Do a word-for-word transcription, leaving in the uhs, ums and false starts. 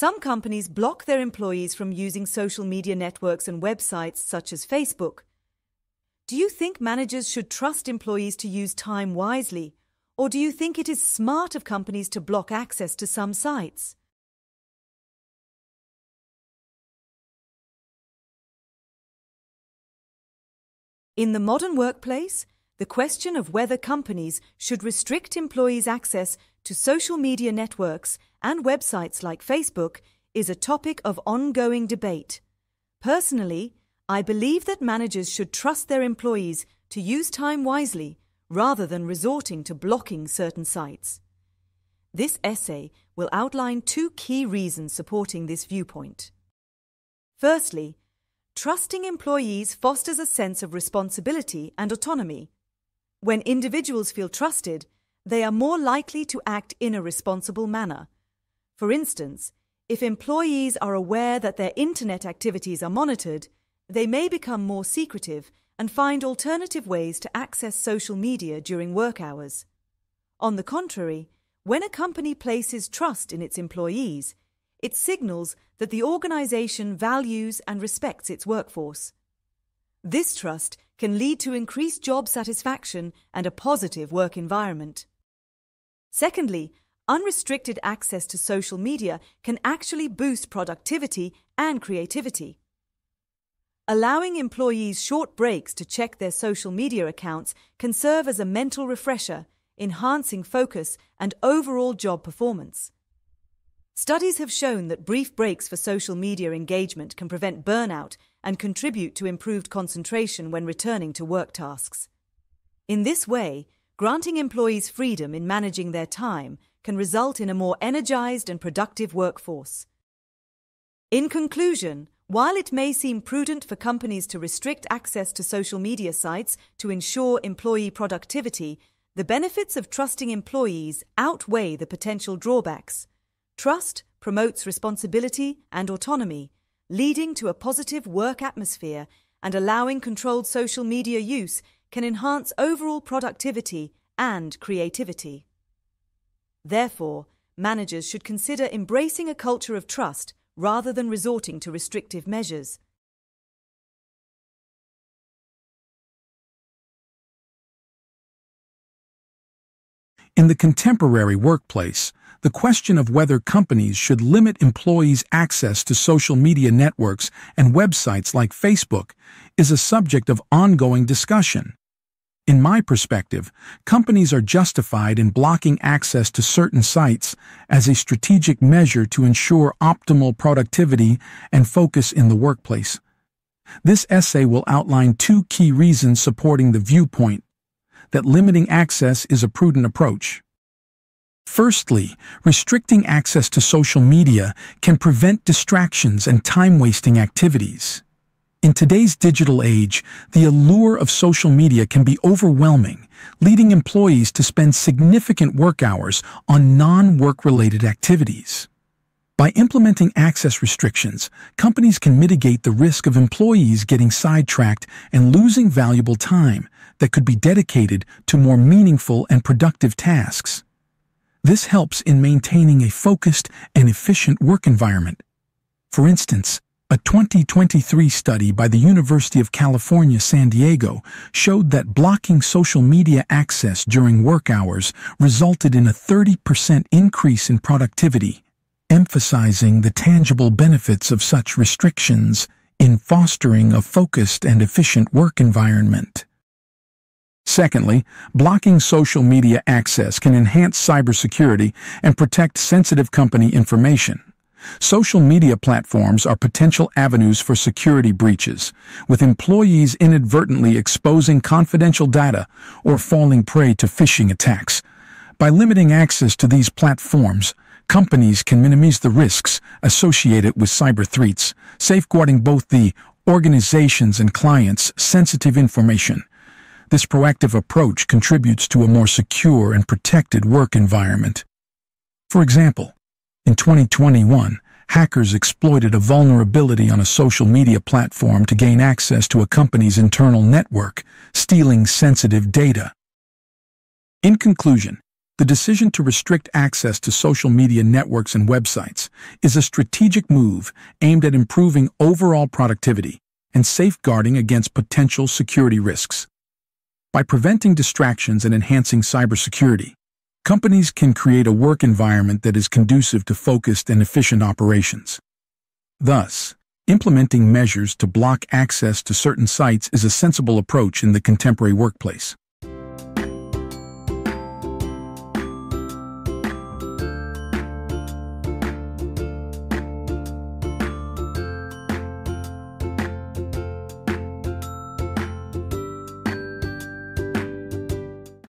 Some companies block their employees from using social media networks and websites such as Facebook. Do you think managers should trust employees to use time wisely, or do you think it is smart of companies to block access to some sites? In the modern workplace, the question of whether companies should restrict employees' access to social media networks and websites like Facebook is a topic of ongoing debate. Personally, I believe that managers should trust their employees to use time wisely rather than resorting to blocking certain sites. This essay will outline two key reasons supporting this viewpoint. Firstly, trusting employees fosters a sense of responsibility and autonomy. When individuals feel trusted, they are more likely to act in a responsible manner. For instance, if employees are aware that their internet activities are monitored, they may become more secretive and find alternative ways to access social media during work hours. On the contrary, when a company places trust in its employees, it signals that the organization values and respects its workforce. This trust can lead to increased job satisfaction and a positive work environment. Secondly, unrestricted access to social media can actually boost productivity and creativity. Allowing employees short breaks to check their social media accounts can serve as a mental refresher, enhancing focus and overall job performance. Studies have shown that brief breaks for social media engagement can prevent burnout and contribute to improved concentration when returning to work tasks. In this way, granting employees freedom in managing their time can result in a more energized and productive workforce. In conclusion, while it may seem prudent for companies to restrict access to social media sites to ensure employee productivity, the benefits of trusting employees outweigh the potential drawbacks. Trust promotes responsibility and autonomy, leading to a positive work atmosphere, and allowing controlled social media use can enhance overall productivity and creativity. Therefore, managers should consider embracing a culture of trust rather than resorting to restrictive measures. In the contemporary workplace, the question of whether companies should limit employees' access to social media networks and websites like Facebook is a subject of ongoing discussion. In my perspective, companies are justified in blocking access to certain sites as a strategic measure to ensure optimal productivity and focus in the workplace. This essay will outline two key reasons supporting the viewpoint that limiting access is a prudent approach. Firstly, restricting access to social media can prevent distractions and time-wasting activities. In today's digital age, the allure of social media can be overwhelming, leading employees to spend significant work hours on non-work-related activities. By implementing access restrictions, companies can mitigate the risk of employees getting sidetracked and losing valuable time that could be dedicated to more meaningful and productive tasks. This helps in maintaining a focused and efficient work environment. For instance, a twenty twenty-three study by the University of California, San Diego showed that blocking social media access during work hours resulted in a thirty percent increase in productivity, emphasizing the tangible benefits of such restrictions in fostering a focused and efficient work environment. Secondly, blocking social media access can enhance cybersecurity and protect sensitive company information. Social media platforms are potential avenues for security breaches, with employees inadvertently exposing confidential data or falling prey to phishing attacks. By limiting access to these platforms, companies can minimize the risks associated with cyber threats, safeguarding both the organization's and clients' sensitive information. This proactive approach contributes to a more secure and protected work environment. For example, in twenty twenty-one, hackers exploited a vulnerability on a social media platform to gain access to a company's internal network, stealing sensitive data. In conclusion, The decision to restrict access to social media networks and websites is a strategic move aimed at improving overall productivity and safeguarding against potential security risks. By preventing distractions and enhancing cybersecurity, companies can create a work environment that is conducive to focused and efficient operations. Thus, implementing measures to block access to certain sites is a sensible approach in the contemporary workplace.